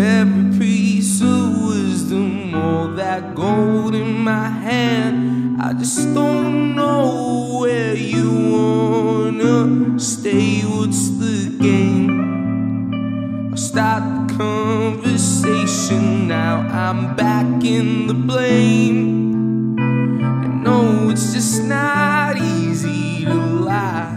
every piece of wisdom, all that gold in my hand. I just don't know where you wanna stay. What's the game? I stopped the conversation, now I'm back in the blame. I know it's just not easy to lie.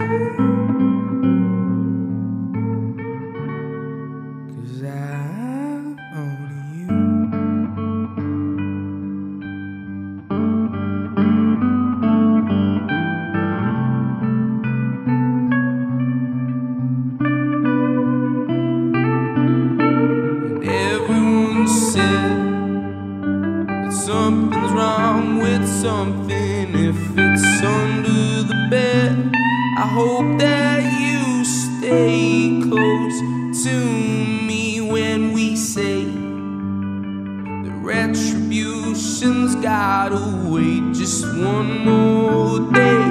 Something's wrong with something if it's under the bed. I hope that you stay close to me when we say the retribution's gotta wait just one more day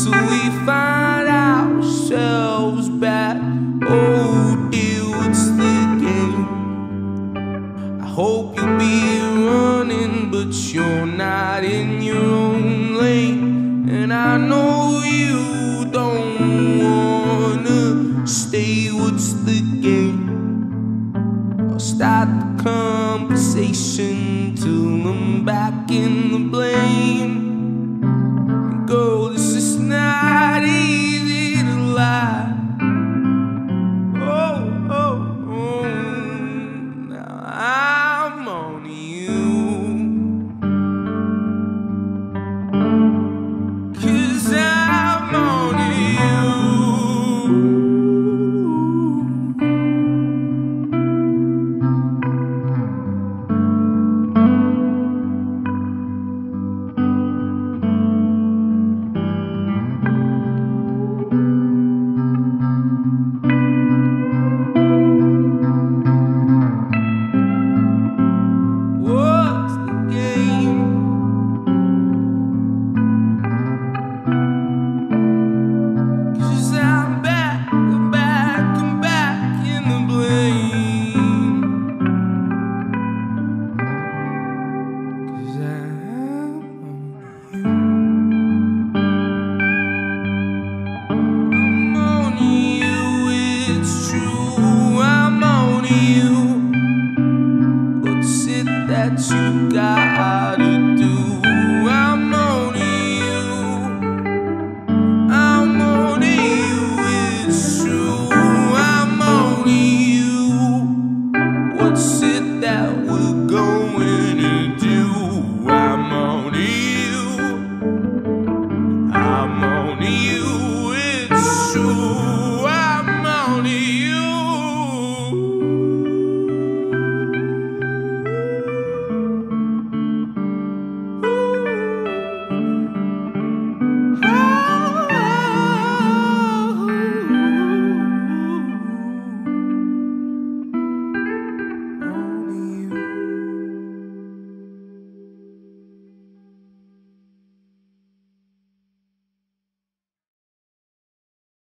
till we find ourselves back. Oh dear, what's the game? I hope you'll be running, but you're not in your own lane. And I know you don't wanna stay. What's the game? I'll start the conversation till I'm back in the blame.